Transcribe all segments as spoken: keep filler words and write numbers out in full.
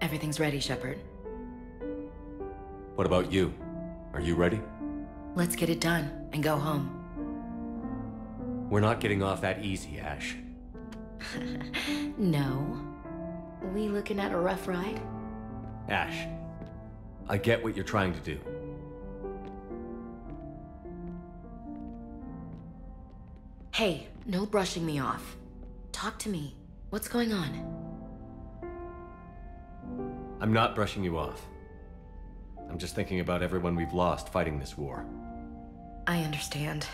Everything's ready, Shepard. What about you? Are you ready? Let's get it done and go home. We're not getting off that easy, Ash. No. We looking at a rough ride? Ash, I get what you're trying to do. Hey, no brushing me off. Talk to me. What's going on? I'm not brushing you off. I'm just thinking about everyone we've lost fighting this war. I understand.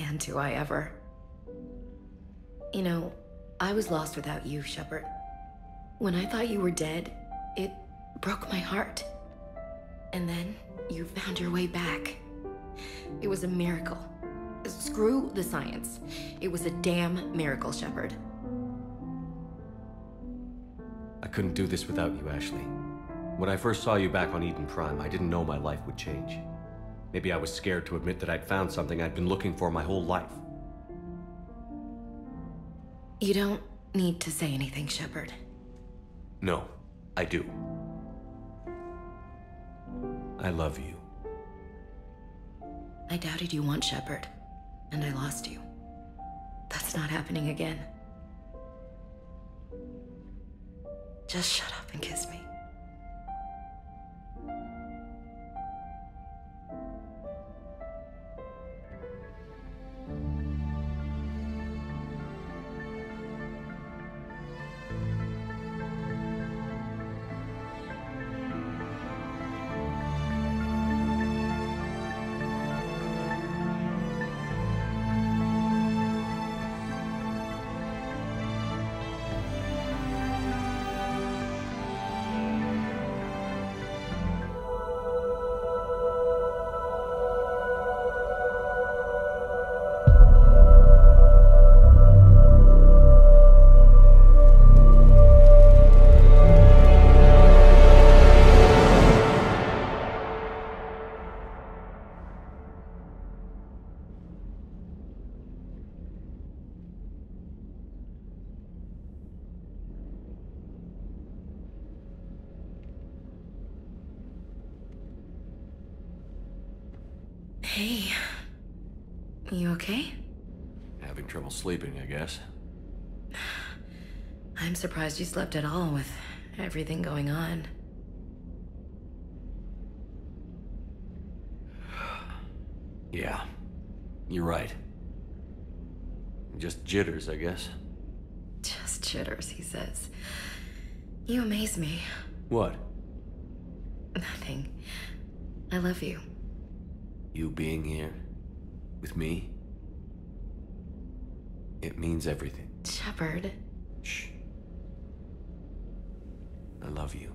And do I ever. You know, I was lost without you, Shepard. When I thought you were dead, it broke my heart. And then you found your way back. It was a miracle. Screw the science. It was a damn miracle, Shepard. I couldn't do this without you, Ashley. When I first saw you back on Eden Prime, I didn't know my life would change. Maybe I was scared to admit that I'd found something I'd been looking for my whole life. You don't need to say anything, Shepard. No, I do. I love you. I doubted you once, Shepard, and I lost you. That's not happening again. Just shut up and kiss me. Hey, you okay? Having trouble sleeping, I guess. I'm surprised you slept at all with everything going on. Yeah, you're right. Just jitters, I guess. Just jitters, he says. You amaze me. What? Nothing. I love you. You being here, with me, it means everything. Shepard. Shh. I love you.